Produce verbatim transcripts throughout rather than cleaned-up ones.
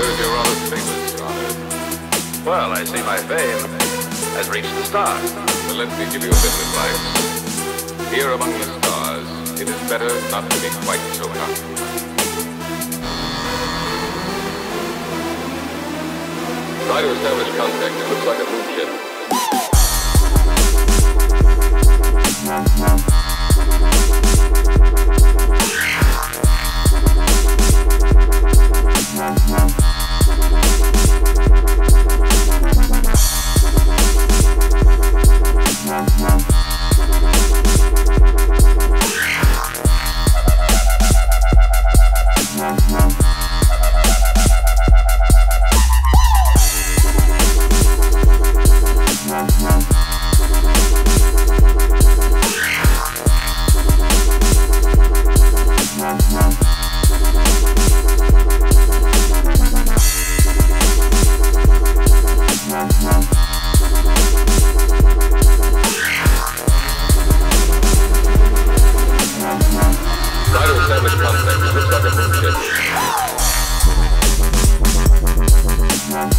covers your other fingers, Your Honor. Well, I see my fame has reached the stars. But let me give you a bit of advice. Here among the stars, it is better not to be quite so confident. Try to establish contact. It looks like a moon ship.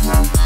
Thank you.